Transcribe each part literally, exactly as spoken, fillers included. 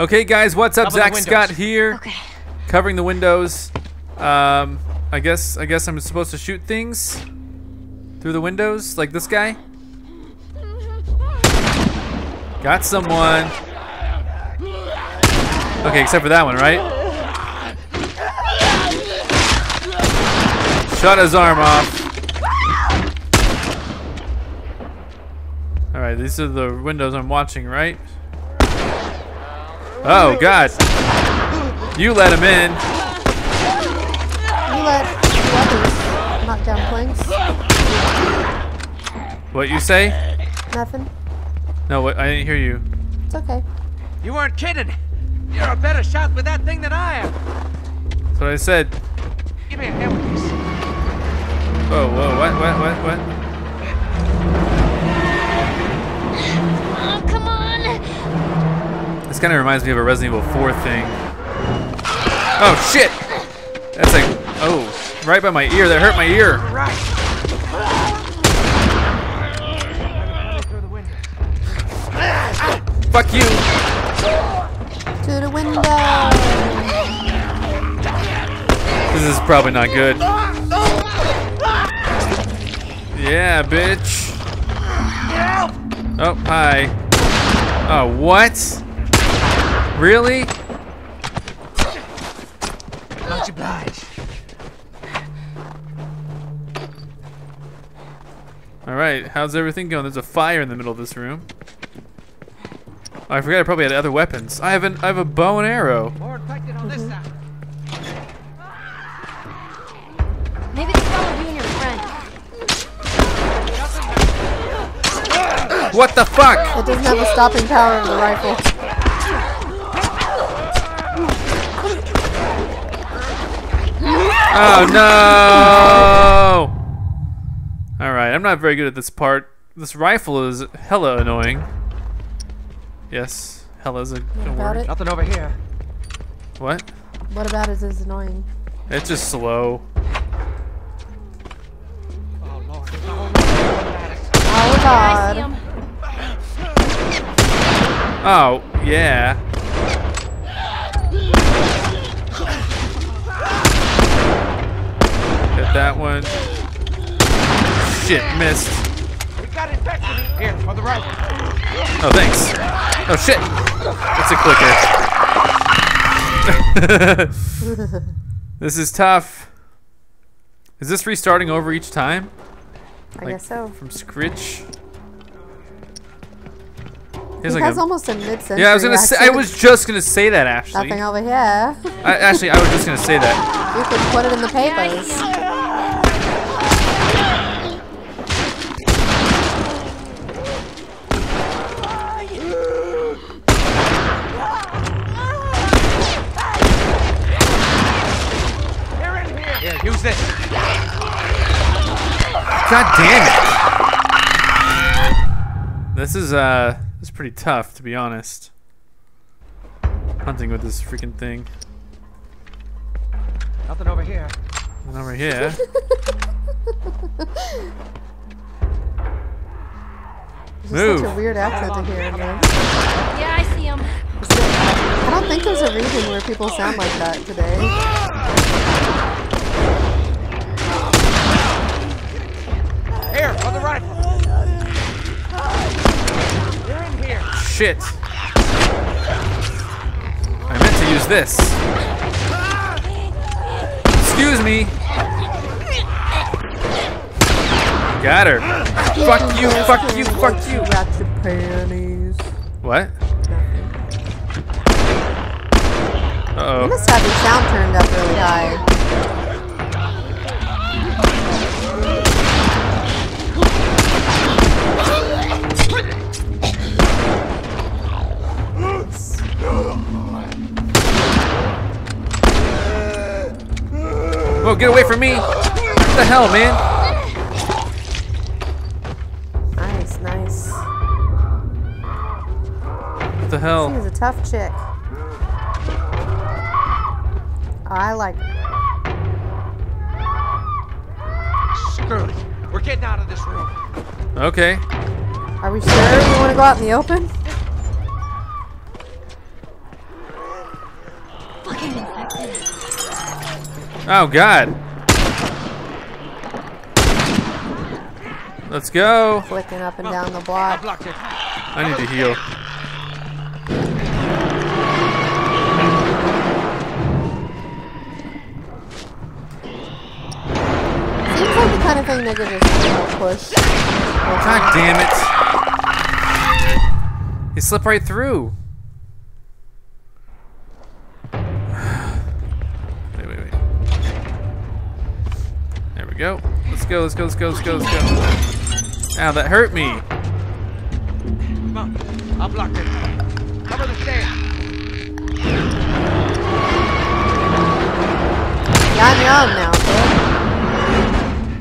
Okay, guys, what's up? Zach Scott here, okay. Covering the windows. Um, I guess I guess I'm supposed to shoot things through the windows, like this guy. Got someone. Okay, except for that one, right? Shot his arm off. All right, these are the windows I'm watching, right? Oh God! You let him in. You let others knock down planks. What you say? Nothing. No, what, I didn't hear you. It's okay. You weren't kidding. You're a better shot with that thing than I am. That's what I said. Give me a hand with this. Oh, whoa! What? What? What? What? This kind of reminds me of a Resident Evil four thing. Oh shit! That's like, oh, right by my ear. That hurt my ear. Fuck you. To the window. This is probably not good. Yeah, bitch. Oh, hi. Oh, what? Really? Much obliged. All right, how's everything going? There's a fire in the middle of this room. Oh, I forgot I probably had other weapons. I have an I have a bow and arrow. More infected on this side. Maybe this fellow being your friend. What the fuck? It doesn't have a stopping power on the rifle. Oh no! Alright, I'm not very good at this part. This rifle is hella annoying. Yes, hella is a good word. Nothing over here. What? What about it is annoying? It's just slow. Oh Lord. Oh God. Oh, yeah. That one. Shit, missed. We got infected here on the right. Oh, thanks. Oh shit. It's a clicker. This is tough. Is this restarting over each time? I like, guess so. From scratch. Here's like that's a, almost a mid-century. Yeah, I was gonna accent. say. I was just gonna say that, Ashley. Nothing over here. I, Ashley, I was just gonna say that. You could put it in the papers. Yeah, use this. God damn it. This is uh this is pretty tough, to be honest. Hunting with this freaking thing. Nothing over here. Nothing over here. Move. Such a weird accent to hear, man. Yeah, I see him. I don't think there's a region where people sound like that today. Here, on the right. You're in here. Shit. I meant to use this. Excuse me. Got her. Fuck you, fuck you, fuck you. Got your panties. What? Uh-oh. You must have the sound turned up really high. Whoa, get away from me! What the hell, man? Nice, nice. What the hell? She's a tough chick. I like her. Screw it. We're getting out of this room. Okay. Are we sure we want to go out in the open? Oh, God. Let's go. Flicking up and down the block. I need to heal. Seems like the kind of thing that gives us a push. God damn it. He slipped right through. Go. Let's go, let's go, let's go, let's go, let's go. Ow, that hurt me. Come on. I'll block it. Cover the stairs. Got me on now,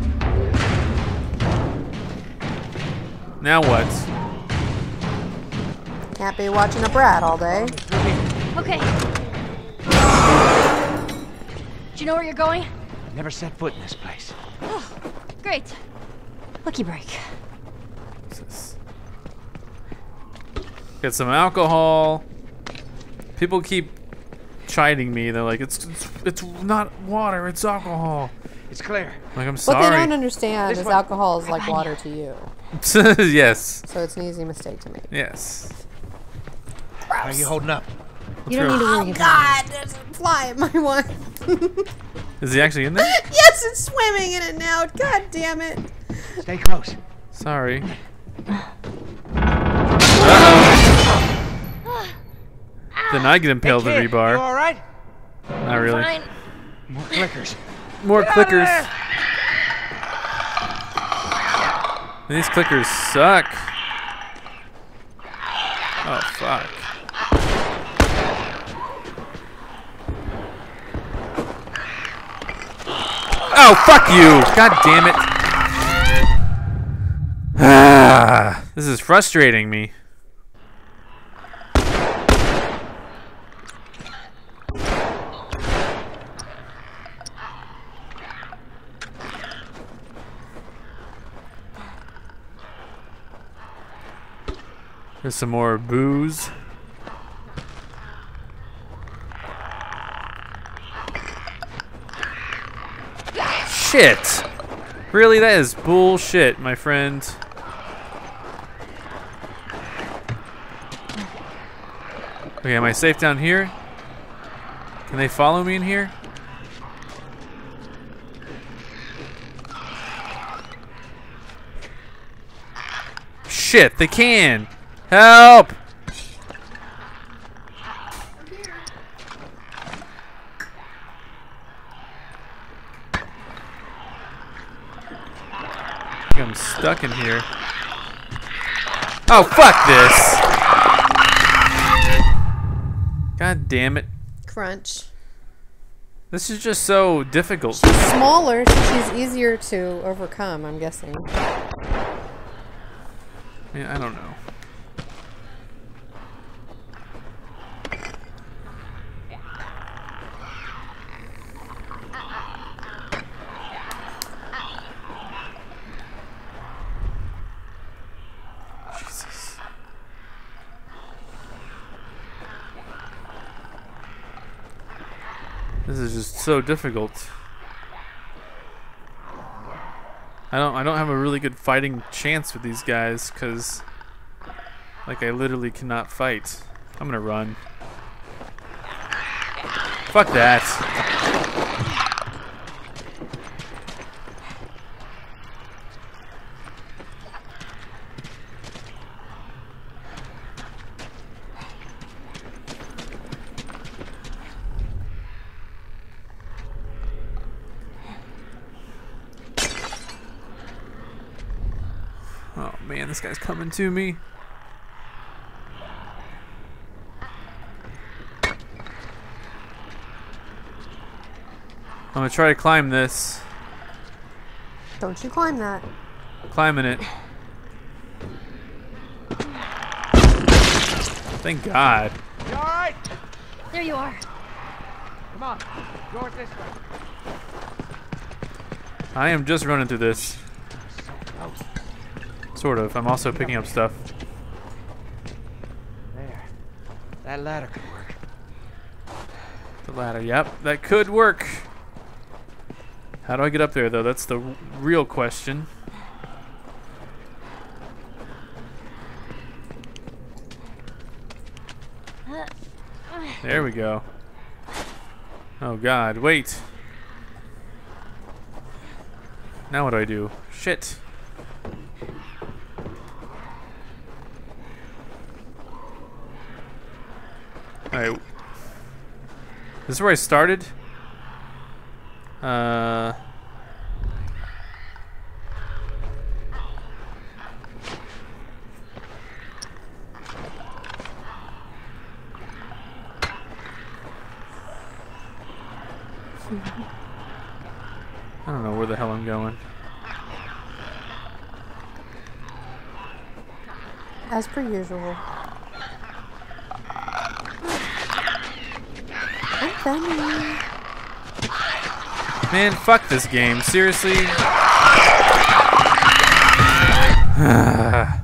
bro. Now what? Can't be watching a brat all day. Okay. Do you know where you're going? Never set foot in this place. Oh, great. Lucky break. What's this? Get some alcohol. People keep chiding me. They're like, it's it's, it's not water, it's alcohol. It's clear. Like, I'm sorry. What they don't understand this is one. Alcohol is like water to you. Yes. So it's an easy mistake to make. Yes. Gross. How are you holding up? What's you don't need to worry about it. Oh, God. There's a fly in my wine. Is he actually in there? Yes, it's swimming in it now. God damn it. Stay close. Sorry. Uh-oh. Then I get impaled hey, the rebar. You all right? Not really. Fine. More clickers. More get clickers. These clickers suck. Oh, fuck. Oh, fuck you! God damn it. Ah, this is frustrating me. There's some more booze. Shit! Really, that is bullshit, my friend. Okay, am I safe down here? Can they follow me in here? Shit, they can! Help! I'm stuck in here. Oh, fuck this! God damn it. Crunch. This is just so difficult. She's smaller, so she's easier to overcome, I'm guessing. Yeah, I don't know. This is just so difficult. I don't I don't have a really good fighting chance with these guys because like I literally cannot fight. I'm gonna run. Fuck that. Oh man, this guy's coming to me. I'm gonna try to climb this. Don't you climb that. Climbing it. Thank God. You all right? There you are. Come on, door this way. I am just running through this. Sort of. I'm also picking up stuff. There. That ladder could work. The ladder, yep. That could work. How do I get up there, though? That's the real question. There we go. Oh, God. Wait. Now what do I do? Shit. Alright. This is where I started? Uh... I don't know where the hell I'm going. As per usual. I'm funny. Man, fuck this game. Seriously. I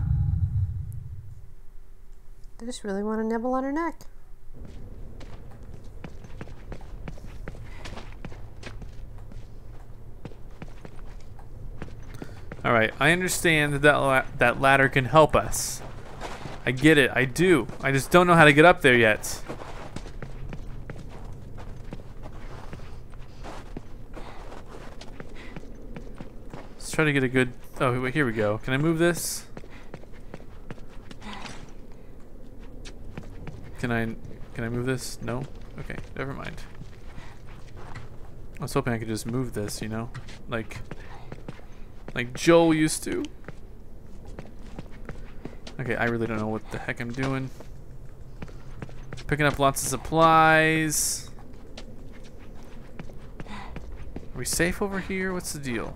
just really want to nibble on her neck. Alright, I understand that that, la that ladder can help us. I get it, I do. I just don't know how to get up there yet. Let's try to get a good... Oh, wait, here we go. Can I move this? Can I... Can I move this? No? Okay, never mind. I was hoping I could just move this, you know? Like... Like Joel used to. Okay, I really don't know what the heck I'm doing. Picking up lots of supplies. Are we safe over here? What's the deal?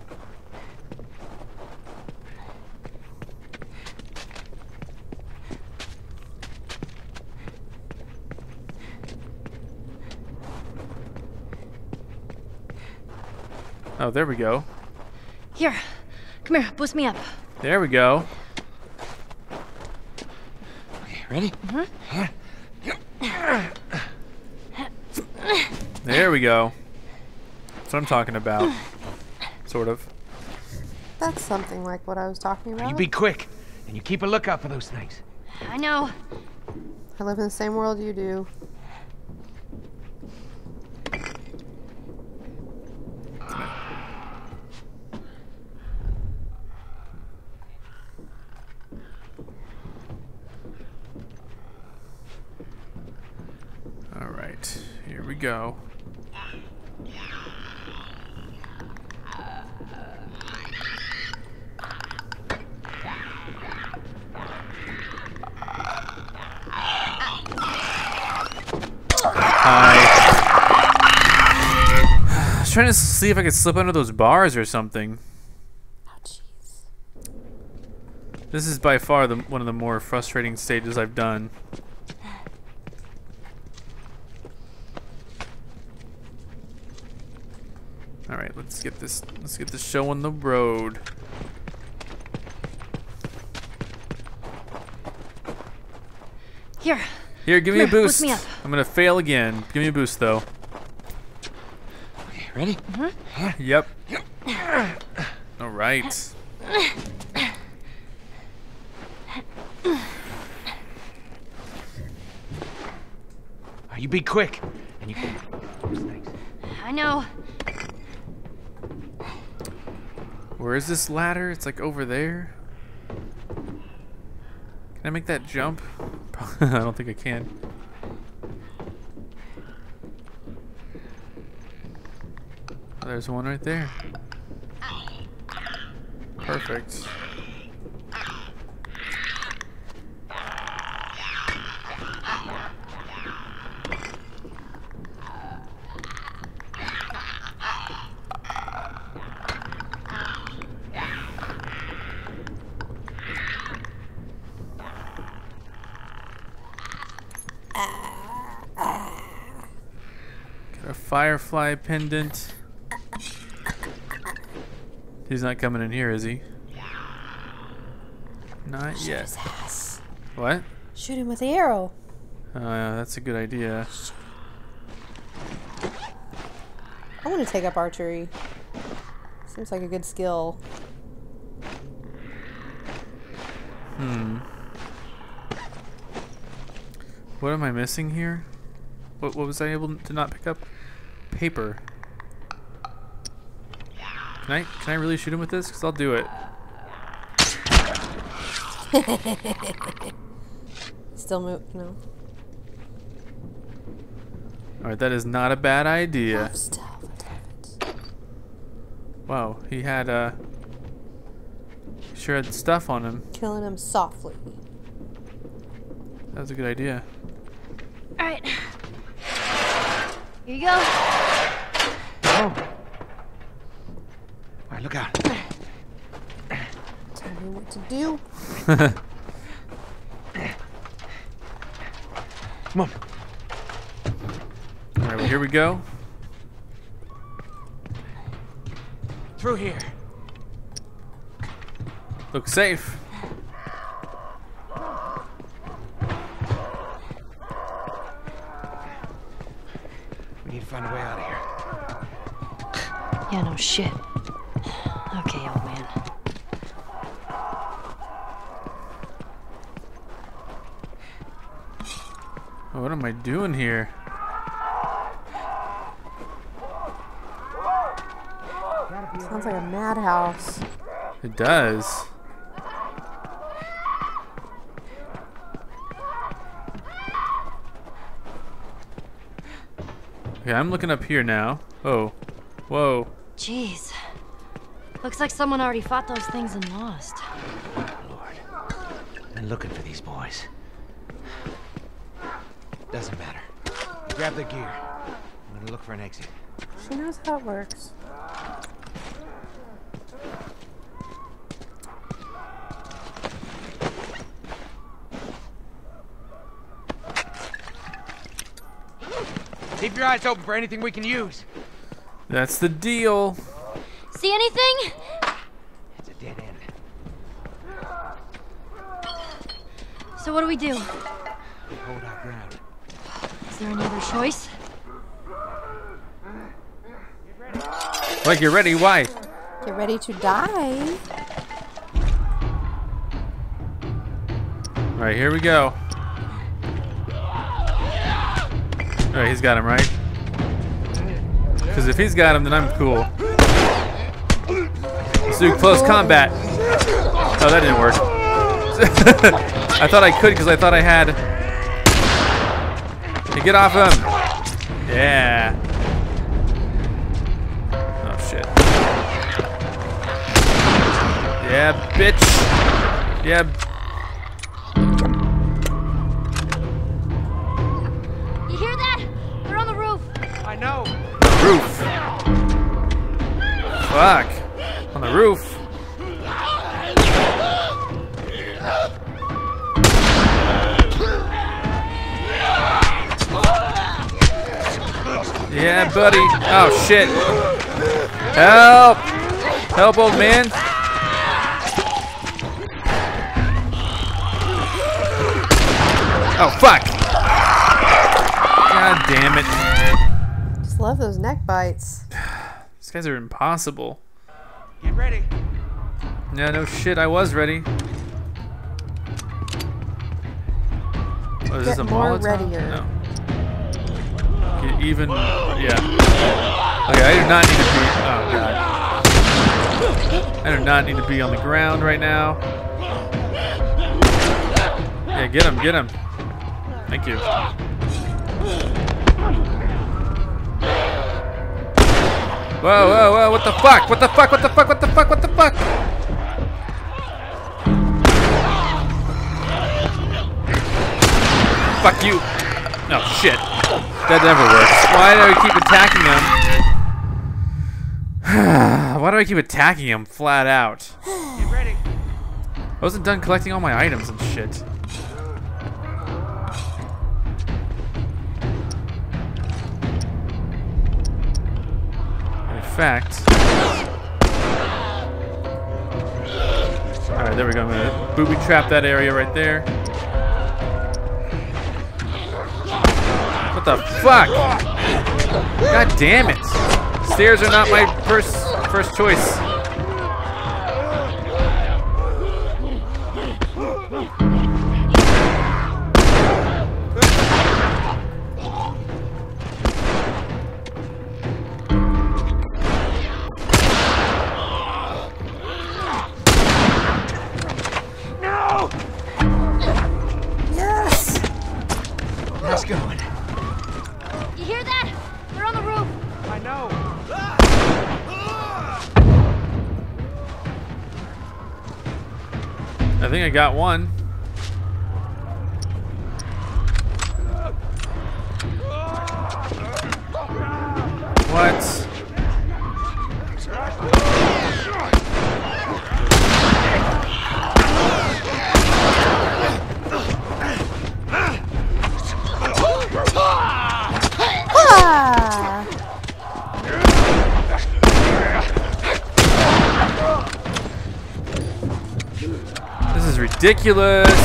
Oh, there we go. Here. Come here, boost me up. There we go. Okay, ready? Mm-hmm. There we go. That's what I'm talking about. Sort of. That's something like what I was talking about. You be quick, and you keep a lookout for those things. I know. I live in the same world you do. Go. Hi. I was trying to see if I could slip under those bars or something. Oh, jeez. This is by far the, one of the more frustrating stages I've done. Let's get this let's get this show on the road. Here. Here, give me a boost. Me up. I'm gonna fail again. Give me a boost though. Okay, ready? Mm-hmm. Yep. Alright. You be quick. And you can I know. Where is this ladder? It's like over there. Can I make that jump? I don't think I can. Oh, there's one right there. Perfect. Firefly Pendant. He's not coming in here, is he? Not Shoot yet. His ass. What? Shoot him with the arrow. Uh, that's a good idea. I want to take up archery. Seems like a good skill. Hmm. What am I missing here? What, what was I able to not pick up? Paper. Can I, can I really shoot him with this? Because I'll do it. Still move? No. Alright, that is not a bad idea. Wow, he had, uh... He sure had stuff on him. Killing him softly. That was a good idea. Alright. Here you go. Oh. Alright, look out. Tell me what to do. Come on. Alright, well, here we go. Through here. Looks safe. We need to find a way out of here. Yeah, no shit. Okay, old man. Oh, what am I doing here? Sounds like a madhouse. It does. Okay, I'm looking up here now. Oh. Whoa. Jeez. Looks like someone already fought those things and lost. Lord. I've been looking for these boys. Doesn't matter. You grab the gear. I'm gonna look for an exit. She knows how it works. Keep your eyes open for anything we can use. That's the deal. See anything? It's a dead end. So what do we do? We hold our ground. Is there any other choice? Get like you're ready, why? Get ready to die. Alright, here we go. All right, he's got him, right? Because if he's got him, then I'm cool. Let's do close combat. Oh, that didn't work. I thought I could because I thought I had... Hey, get off him. Yeah. Oh, shit. Yeah, bitch. Yeah, bitch. Roof. Fuck. On the roof. Yeah, buddy. Oh, shit. Help. Help, old man. Oh, fuck. God damn it. Love those neck bites. These guys are impossible. Get ready. Yeah, no shit, I was ready. Oh, is this a Molotov? Readier. No. Get even. Yeah. Okay, I do not need to be. Oh god. I do not need to be on the ground right now. Yeah, get him, get him. Thank you. Whoa, whoa, whoa, what the fuck? What the fuck? What the fuck? What the fuck? What the fuck? Fuck you. No, shit. That never works. Why do I keep attacking him? Why do I keep attacking him flat out? Get ready. I wasn't done collecting all my items and shit. Fact. Alright, there we go. I'm gonna booby trap that area right there. What the fuck? God damn it. Stairs are not my first first choice. I think I got one. What? Ridiculous. What?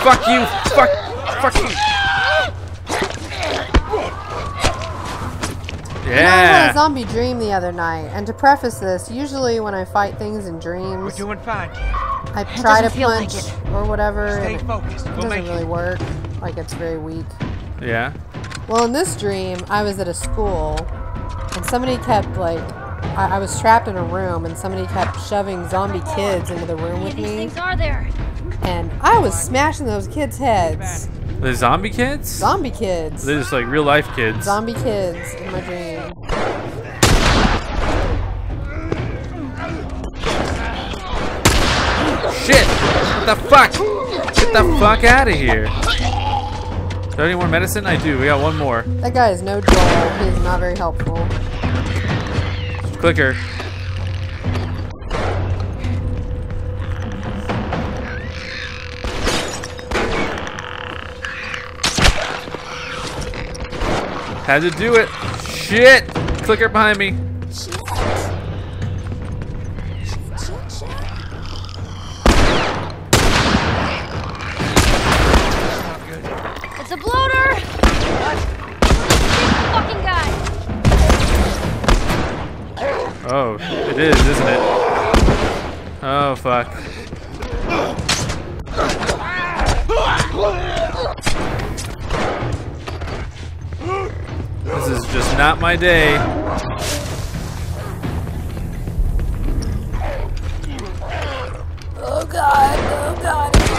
Fuck you. Fuck. Fuck you. Yeah. I had a zombie dream the other night, and to preface this, usually when I fight things in dreams, we're doing fine. I try to punch like or whatever, Stay and it focused. We'll doesn't really it. work. Like, it's very weak. Yeah. Well, in this dream, I was at a school, and somebody kept, like, I, I was trapped in a room, and somebody kept shoving zombie kids into the room with me. These things are there. And I was smashing those kids' heads. The zombie kids? Zombie kids. They're just, like, real-life kids. Zombie kids in my dream. Shit! What the fuck? Get the fuck out of here. Is there any more medicine? I do. We got one more. That guy is no Joel. He's not very helpful. Clicker. Had to do it. Shit! Clicker behind me. Oh, it is, isn't it? Oh, fuck. This is just not my day. Oh, God. Oh, God. Here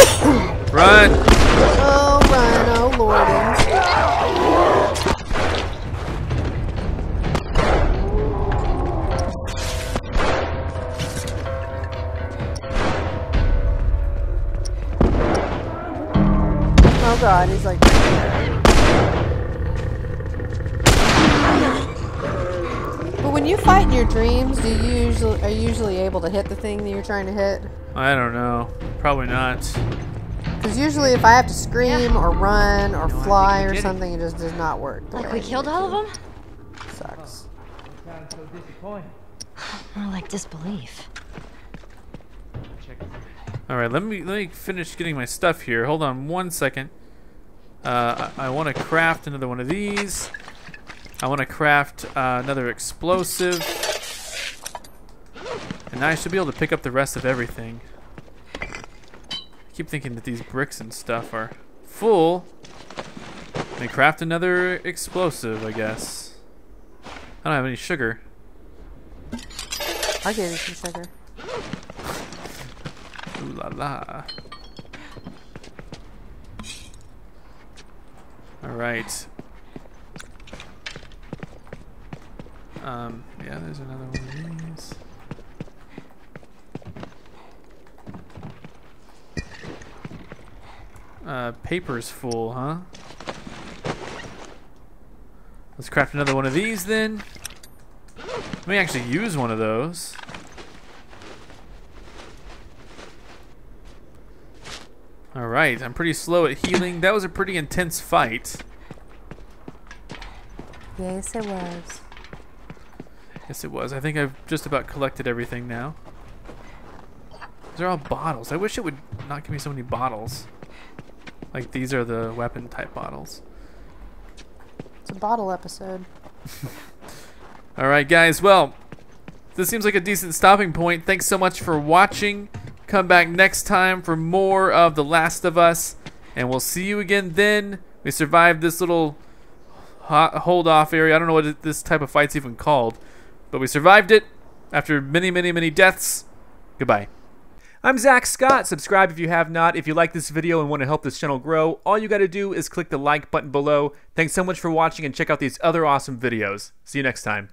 it comes. Run. Oh, run. Oh, Lordy. Oh God, he's like. But when you fight in your dreams, do you usually are you usually able to hit the thing that you're trying to hit? I don't know. Probably not. Because usually, if I have to scream yeah. or run or no, fly or something, it. it just does not work. Like we killed all of them. Sucks. More like disbelief. All right, let me let me finish getting my stuff here. Hold on one second. Uh, I, I want to craft another one of these. I want to craft uh, another explosive. And now I should be able to pick up the rest of everything. I keep thinking that these bricks and stuff are full. Let me craft another explosive, I guess. I don't have any sugar. I'll give you some sugar. Ooh la la. All right. Um, yeah, there's another one of these. Uh, paper's full, huh? Let's craft another one of these then. Let me actually use one of those. Alright, I'm pretty slow at healing. That was a pretty intense fight. Yes, it was. Yes, it was. I think I've just about collected everything now. These are all bottles. I wish it would not give me so many bottles. Like, these are the weapon type bottles. It's a bottle episode. Alright, guys. Well, this seems like a decent stopping point. Thanks so much for watching. Come back next time for more of The Last of Us, and we'll see you again then. We survived this little hold-off area. I don't know what this type of fight's even called, but we survived it after many, many, many deaths. Goodbye. I'm Zach Scott. Subscribe if you have not. If you like this video and want to help this channel grow, all you got to do is click the like button below. Thanks so much for watching, and check out these other awesome videos. See you next time.